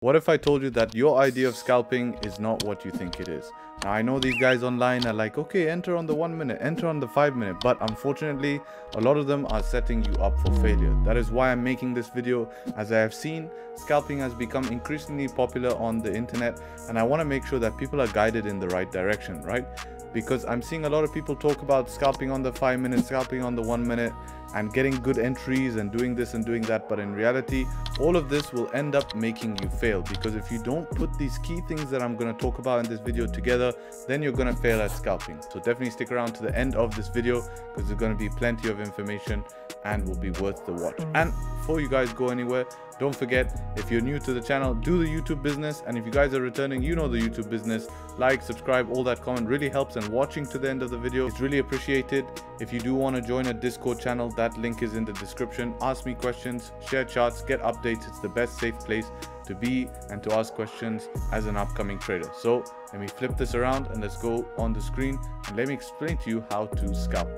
What if I told you that your idea of scalping is not what you think it is? Now, I know these guys online are like, okay, enter on the 1 minute, enter on the 5 minute, but unfortunately, a lot of them are setting you up for failure. That is why I'm making this video. As I have seen, scalping has become increasingly popular on the internet, and I want to make sure that people are guided in the right direction, right? Because I'm seeing a lot of people talk about scalping on the 5 minute, scalping on the 1 minute, and getting good entries and doing this and doing that, but in reality, all of this will end up making you fail, because if you don't put these key things that I'm going to talk about in this video together, then you're going to fail at scalping. So definitely stick around to the end of this video, because there's going to be plenty of information and will be worth the watch. And before you guys go anywhere, don't forget, if you're new to the channel, do the YouTube business, and if you guys are returning, you know the YouTube business. Like, subscribe, all that comment really helps, and watching to the end of the video is really appreciated. If you do want to join a Discord channel, that link is in the description. Ask me questions, share charts, get updates. It's the best safe place to be and to ask questions as an upcoming trader. So let me flip this around and let's go on the screen and let me explain to you how to scalp.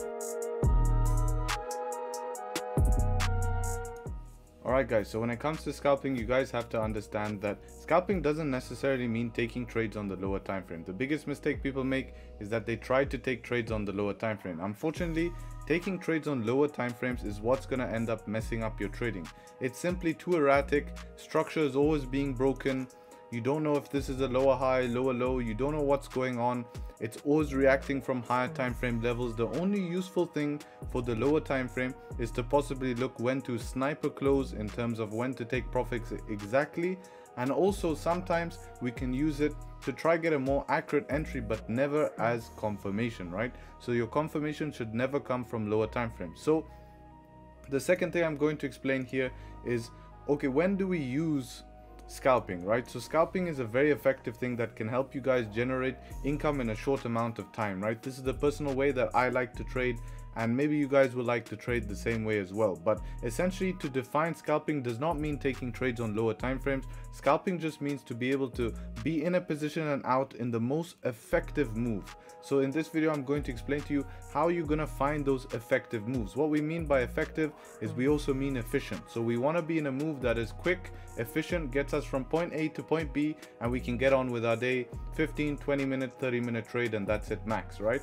Alright guys, so when it comes to scalping, you guys have to understand that scalping doesn't necessarily mean taking trades on the lower time frame. The biggest mistake people make is that they try to take trades on the lower time frame. Unfortunately, taking trades on lower time frames is what's going to end up messing up your trading. It's simply too erratic, structure is always being broken, you don't know if this is a lower high, lower low, you don't know what's going on. It's always reacting from higher time frame levels. The only useful thing for the lower time frame is to possibly look when to sniper close in terms of when to take profits exactly, and also sometimes we can use it to try get a more accurate entry, but never as confirmation, right? So your confirmation should never come from lower time frame. So the second thing I'm going to explain here is, okay, when do we use scalping, right? So scalping is a very effective thing that can help you guys generate income in a short amount of time, right? This is the personal way that I like to trade, and maybe you guys would like to trade the same way as well. But essentially, to define, scalping does not mean taking trades on lower time frames. Scalping just means to be able to be in a position and out in the most effective move. So in this video, I'm going to explain to you how you're going to find those effective moves. What we mean by effective is we also mean efficient. So we want to be in a move that is quick, efficient, gets us from point A to point B, and we can get on with our day, 15, 20 minute, 30 minute trade, and that's it max, right?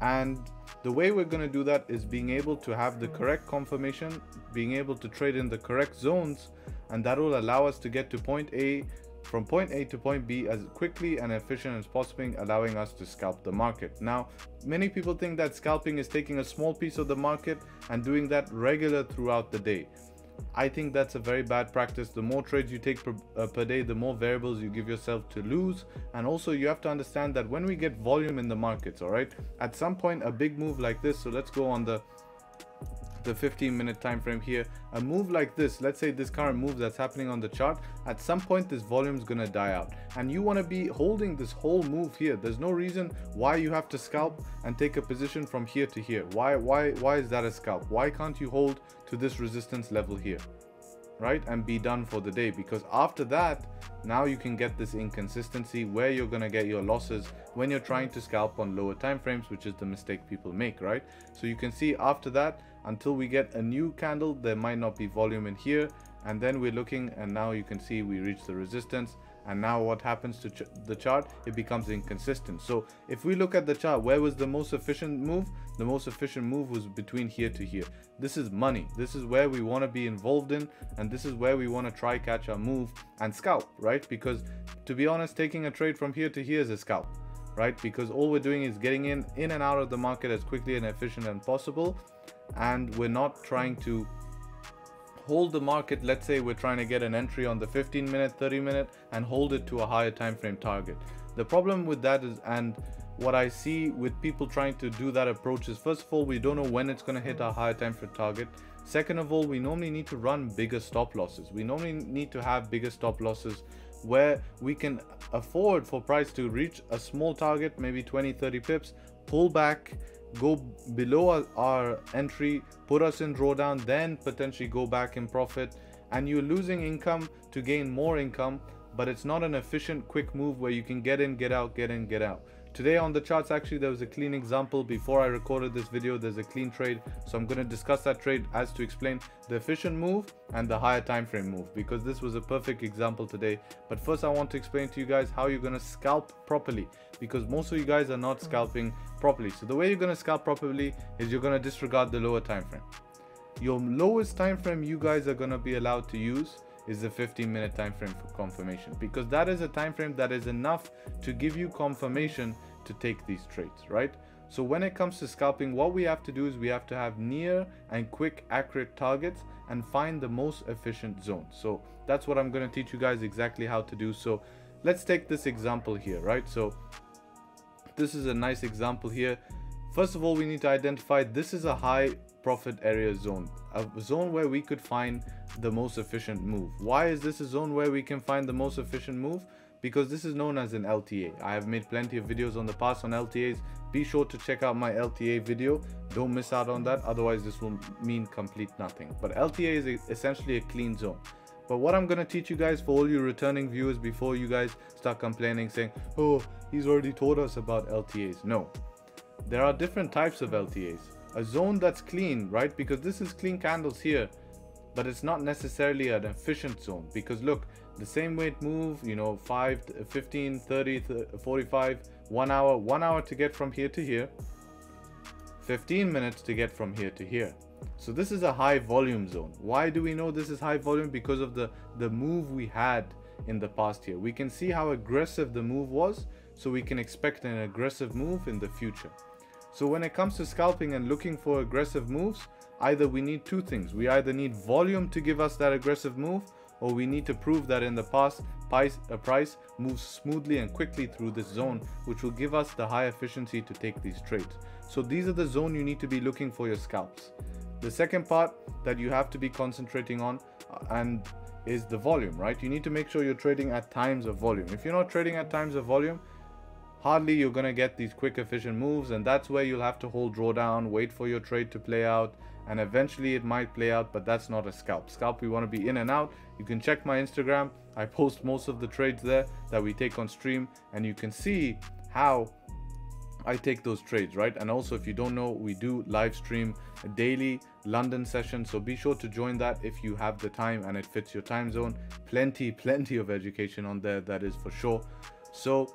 And the way we're going to do that is being able to have the correct confirmation, being able to trade in the correct zones, and that will allow us to get to point A, from point A to point B as quickly and efficient as possible, allowing us to scalp the market. Now, many people think that scalping is taking a small piece of the market and doing that regular throughout the day. I think that's a very bad practice. The more trades you take per day, the more variables you give yourself to lose. And also you have to understand that when we get volume in the markets, all right, at some point a big move like this, so let's go on the 15 minute time frame here, a move like this, let's say this current move that's happening on the chart, at some point this volume is going to die out, and you want to be holding this whole move here. There's no reason why you have to scalp and take a position from here to here. Why is that a scalp? Why can't you hold to this resistance level here, right, and be done for the day? Because after that, now you can get this inconsistency where you're going to get your losses when you're trying to scalp on lower time frames, which is the mistake people make, right? So you can see after that, until we get a new candle, there might not be volume in here, and then we're looking, and now you can see we reach the resistance, and now what happens to the chart? It becomes inconsistent. So if we look at the chart, where was the most efficient move? The most efficient move was between here to here. This is money. This is where we want to be involved in, and this is where we want to try catch our move and scalp, right? Because to be honest, taking a trade from here to here is a scalp, right? Because all we're doing is getting in and out of the market as quickly and efficient as possible, and we're not trying to hold the market. Let's say we're trying to get an entry on the 15 minute, 30 minute, and hold it to a higher time frame target. The problem with that is, and what I see with people trying to do that approach, is first of all, we don't know when it's going to hit our higher time frame target. Second of all, we normally need to run bigger stop losses. We normally need to have bigger stop losses where we can afford for price to reach a small target, maybe 20-30 pips, pull back, go below our entry, put us in drawdown, then potentially go back in profit, and you're losing income to gain more income, but it's not an efficient quick move where you can get in, get out, get in, get out. Today on the charts, actually, there was a clean example. Before I recorded this video, there's a clean trade. So I'm going to discuss that trade as to explain the efficient move and the higher time frame move, because this was a perfect example today. But first, I want to explain to you guys how you're going to scalp properly, because most of you guys are not scalping properly. So the way you're going to scalp properly is you're going to disregard the lower time frame. Your lowest time frame you guys are going to be allowed to use is the 15-minute time frame for confirmation, because that is a time frame that is enough to give you confirmation to take these trades, right? So when it comes to scalping, what we have to do is we have to have near and quick accurate targets and find the most efficient zone. So that's what I'm going to teach you guys exactly how to do. So let's take this example here, right? So this is a nice example here. First of all, we need to identify this is a high profit area zone, a zone where we could find the most efficient move. Why is this a zone where we can find the most efficient move? Because this is known as an LTA. I have made plenty of videos on the past on LTAs. Be sure to check out my LTA video. Don't miss out on that, otherwise this will mean complete nothing. But LTA is essentially a clean zone. But what I'm going to teach you guys, for all you returning viewers, before you guys start complaining saying, oh, he's already taught us about LTAs. No, there are different types of LTAs. A zone that's clean, right? Because this is clean candles here, but it's not necessarily an efficient zone, because look, the same way it moves, you know, 5, 15, 30, 45, 1 hour, 1 hour to get from here to here, 15 minutes to get from here to here. So this is a high volume zone. Why do we know this is high volume? Because of the move we had in the past year. We can see how aggressive the move was, so we can expect an aggressive move in the future. So when it comes to scalping and looking for aggressive moves, either we need two things. We either need volume to give us that aggressive move, or we need to prove that in the past price moves smoothly and quickly through this zone, which will give us the high efficiency to take these trades. So these are the zone you need to be looking for your scalps. The second part that you have to be concentrating on and is the volume, right? You need to make sure you're trading at times of volume. If you're not trading at times of volume, hardly you're going to get these quick efficient moves, and that's where you'll have to hold drawdown, wait for your trade to play out, and eventually it might play out, but that's not a scalp. Scalp, we want to be in and out. You can check my Instagram. I post most of the trades there that we take on stream, and you can see how I take those trades, right? And also, if you don't know, we do live stream a daily London session, so be sure to join that if you have the time and it fits your time zone. Plenty of education on there, that is for sure. So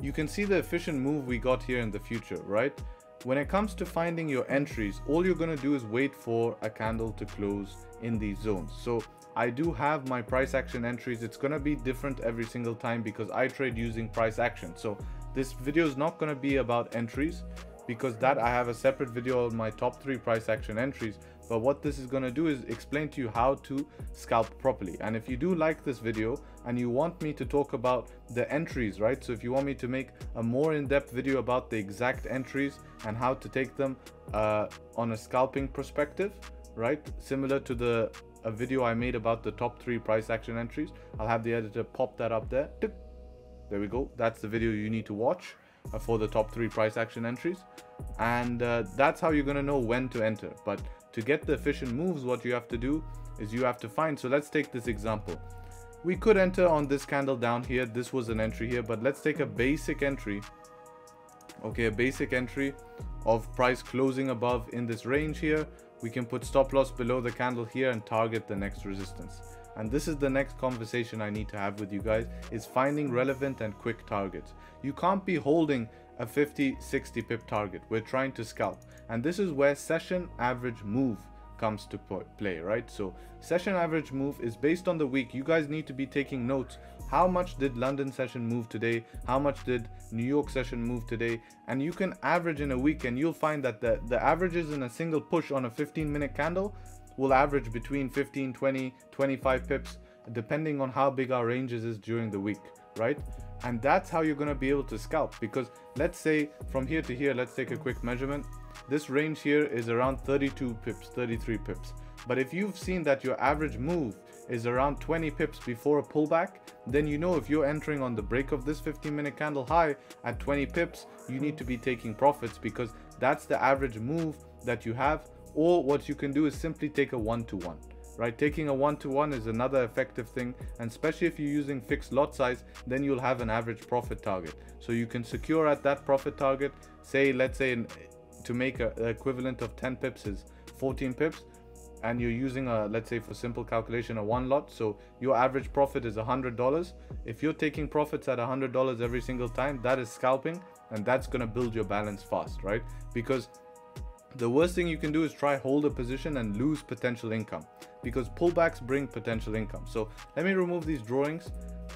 you can see the efficient move we got here in the future, right? When it comes to finding your entries, all you're going to do is wait for a candle to close in these zones. So I do have my price action entries. It's going to be different every single time because I trade using price action. So this video is not going to be about entries, because that I have a separate video on my top 3 price action entries. But what this is going to do is explain to you how to scalp properly. And if you do like this video and you want me to talk about the entries, right? So if you want me to make a more in-depth video about the exact entries and how to take them on a scalping perspective, right? Similar to a video I made about the top 3 price action entries. I'll have the editor pop that up there. There we go. That's the video you need to watch for the top 3 price action entries. And that's how you're going to know when to enter. But to get the efficient moves, what you have to do is you have to find. So let's take this example. We could enter on this candle down here. This was an entry here, but let's take a basic entry. Okay, a basic entry of price closing above in this range here. We can put stop loss below the candle here and target the next resistance. And this is the next conversation I need to have with you guys, is finding relevant and quick targets. You can't be holding a 50, 60 pip target. We're trying to scalp. And this is where session average move comes to play, right? So session average move is based on the week. You guys need to be taking notes. How much did London session move today? How much did New York session move today? And you can average in a week, and you'll find that the averages in a single push on a 15-minute candle will average between 15, 20, 25 pips, depending on how big our ranges is during the week, right? And that's how you're going to be able to scalp, because let's say from here to here, let's take a quick measurement. This range here is around 32 pips, 33 pips. But if you've seen that your average move is around 20 pips before a pullback, then you know if you're entering on the break of this 15-minute candle high at 20 pips, you need to be taking profits, because that's the average move that you have. Or what you can do is simply take a one-to-one. right? Taking a 1-to-1 is another effective thing, and especially if you're using fixed lot size, then you'll have an average profit target. So you can secure at that profit target, say, let's say to make the equivalent of 10 pips is 14 pips, and you're using a, let's say for simple calculation, a one lot. So your average profit is $100. If you're taking profits at $100 every single time, that is scalping, and that's going to build your balance fast, right? Because the worst thing you can do is try hold a position and lose potential income, because pullbacks bring potential income. So let me remove these drawings,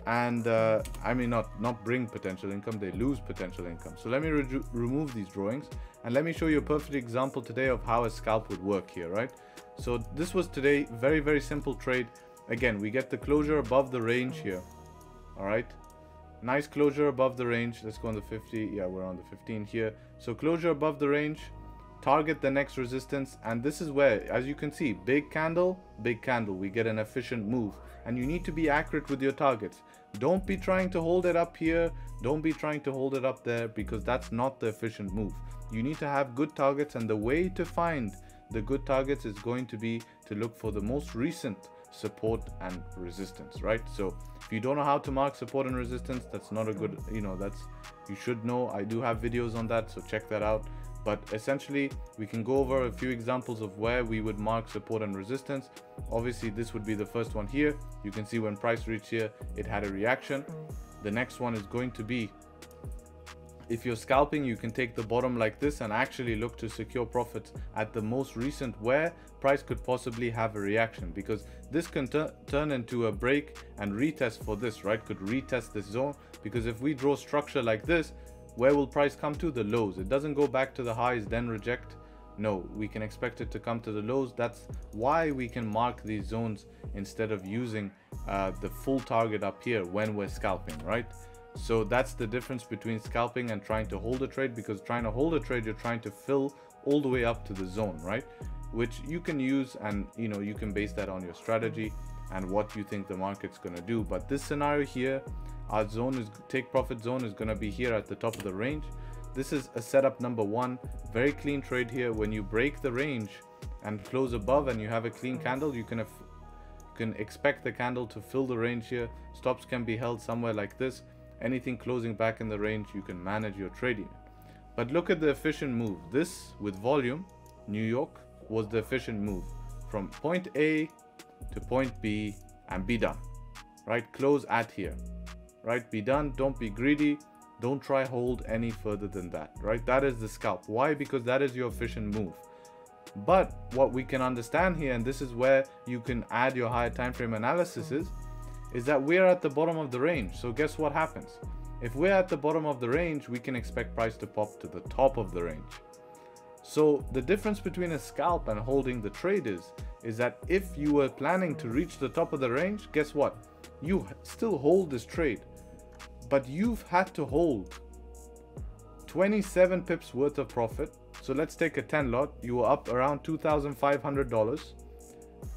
and I mean not bring potential income, they lose potential income. So let me remove these drawings, and let me show you a perfect example today of how a scalp would work here, right? So this was today, very simple trade. Again, we get the closure above the range here. All right, nice closure above the range. Let's go on the 50. Yeah, we're on the 15 here. So closure above the range, target the next resistance, and this is where, as you can see, big candle, we get an efficient move. And you need to be accurate with your targets. Don't be trying to hold it up here, don't be trying to hold it up there, because that's not the efficient move. You need to have good targets, and the way to find the good targets is going to be to look for the most recent support and resistance, right? So if you don't know how to mark support and resistance, that's not a good, you should know. I do have videos on that, so check that out. But essentially, we can go over a few examples of where we would mark support and resistance. Obviously, this would be the first one here. You can see when price reached here, it had a reaction. The next one is going to be, if you're scalping, you can take the bottom like this and actually look to secure profits at the most recent where price could possibly have a reaction, because this can turn into a break and retest for this, right? Could retest this zone, because if we draw structure like this, where will price come to? The lows. It doesn't go back to the highs then reject. No, we can expect it to come to the lows. That's why we can mark these zones instead of using the full target up here when we're scalping, right? So that's the difference between scalping and trying to hold a trade, because trying to hold a trade, you're trying to fill all the way up to the zone, right? Which you can use, and you can base that on your strategy and what you think the market's going to do. But this scenario here, our zone is take profit zone is going to be here at the top of the range. This is a setup number one, very clean trade here. When you break the range and close above and you have a clean candle, you can expect the candle to fill the range here. Stops can be held somewhere like this. Anything closing back in the range, you can manage your trading. But look at the efficient move. This with volume, New York, was the efficient move from point A to point B and be done, right? Close at here, right? Be done. Don't be greedy. Don't try hold any further than that, right? That is the scalp. Why? Because that is your efficient move. But what we can understand here, and this is where you can add your higher time frame analysis, is that we're at the bottom of the range. So guess what happens? If we're at the bottom of the range, we can expect price to pop to the top of the range. So the difference between a scalp and holding the trade is that if you were planning to reach the top of the range, guess what? You still hold this trade, but you've had to hold 27 pips worth of profit. So let's take a 10 lot. You were up around $2,500.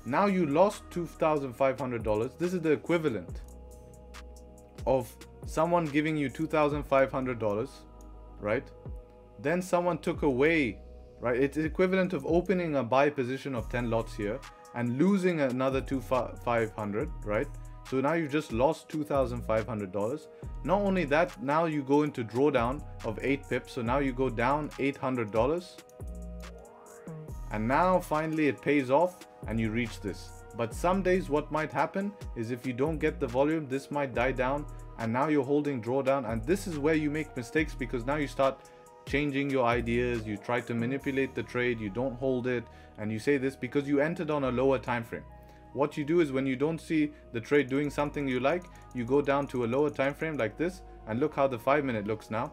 Now you lost $2,500. This is the equivalent of someone giving you $2,500, right? Then someone took away, right? It's equivalent of opening a buy position of 10 lots here and losing another $2,500, right? So now you just lost $2,500. Not only that, now you go into drawdown of 8 pips. So now you go down $800. And now finally it pays off and you reach this. But some days what might happen is if you don't get the volume, this might die down. And now you're holding drawdown. And this is where you make mistakes, because now you start changing your ideas, you try to manipulate the trade, you don't hold it, and you say this because you entered on a lower time frame. What you do is when you don't see the trade doing something you like, you go down to a lower time frame like this, and look how the 5-minute looks now,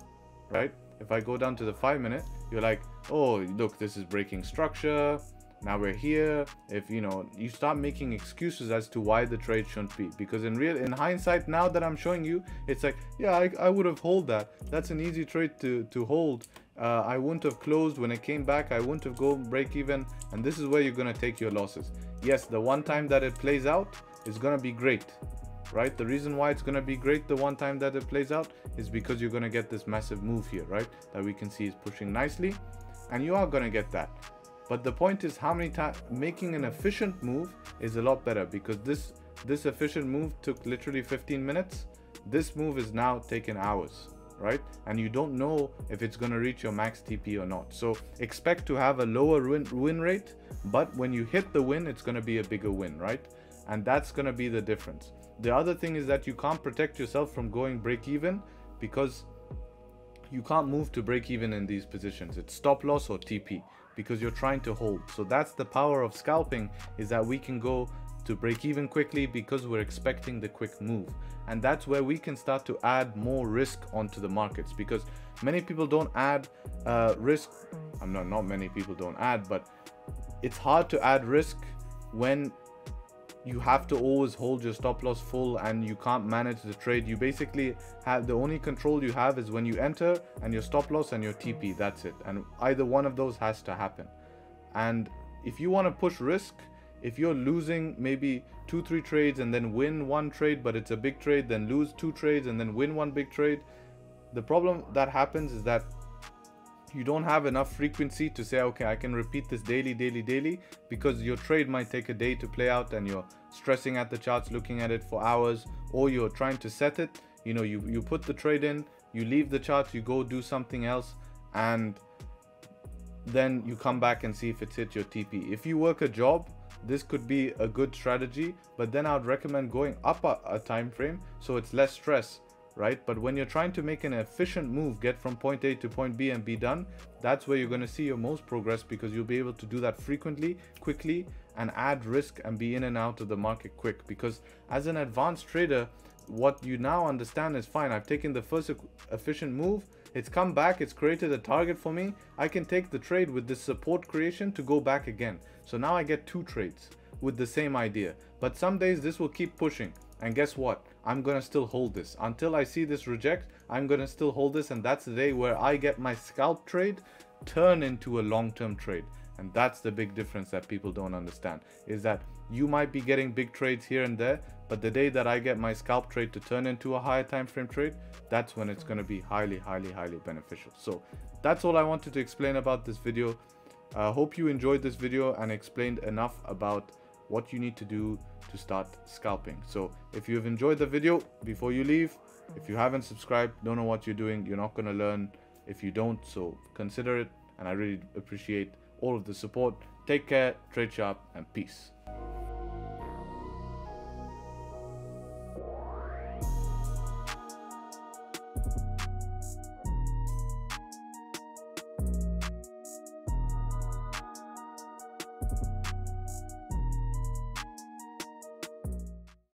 right? If I go down to the 5-minute, you're like, oh, look, this is breaking structure, now we're here. If you start making excuses as to why the trade shouldn't be, because in hindsight, now that I'm showing you, it's like, yeah, I would have hold that. That's an easy trade to hold. I wouldn't have closed when it came back. I wouldn't have gone break even. And this is where you're going to take your losses. Yes, the one time that it plays out is going to be great, right? The reason why it's going to be great the one time that it plays out is because you're going to get this massive move here, right? That we can see is pushing nicely, and you are going to get that. But the point is, how many times making an efficient move is a lot better, because this efficient move took literally 15 minutes. This move is now taking hours, right? And you don't know if it's going to reach your max TP or not. So expect to have a lower win rate, but when you hit the win, it's going to be a bigger win, right? And that's going to be the difference. The other thing is that you can't protect yourself from going break even, because you can't move to break even in these positions. It's stop loss or TP, because you're trying to hold. So that's the power of scalping, is that we can go to break even quickly because we're expecting the quick move. And that's where we can start to add more risk onto the markets, because many people don't add risk. Not many people don't add, but it's hard to add risk when you have to always hold your stop loss full and you can't manage the trade. You basically have the only control you have is when you enter and your stop loss and your TP, that's it. And either one of those has to happen. And if you want to push risk, if you're losing maybe 2-3 trades and then win one trade, but it's a big trade, then lose 2 trades and then win one big trade, the problem that happens is that you don't have enough frequency to say, okay, I can repeat this daily, because your trade might take a day to play out and you're stressing at the charts, looking at it for hours, or you're trying to set it. You know, you put the trade in, you leave the charts, you go do something else, and then you come back and see if it's hit your TP. If you work a job, this could be a good strategy, but then I would recommend going up a time frame so it's less stress, right? But when you're trying to make an efficient move, get from point A to point B and be done, that's where you're going to see your most progress, because you'll be able to do that frequently, quickly, and add risk and be in and out of the market quick. Because as an advanced trader, what you now understand is, fine, I've taken the first efficient move, it's come back, it's created a target for me, I can take the trade with this support creation to go back again. So now I get 2 trades with the same idea, but some days this will keep pushing, and guess what, I'm gonna still hold this until I see this reject. I'm gonna still hold this, and that's the day where I get my scalp trade turn into a long-term trade. And that's the big difference that people don't understand, is that you might be getting big trades here and there, but the day that I get my scalp trade to turn into a higher time frame trade, that's when it's going to be highly beneficial. So that's all I wanted to explain about this video. I hope you enjoyed this video and explained enough about what you need to do to start scalping. So if you've enjoyed the video, before you leave, if you haven't subscribed, don't know what you're doing, you're not going to learn if you don't. So consider it, and I really appreciate all of the support. Take care, trade sharp, and peace.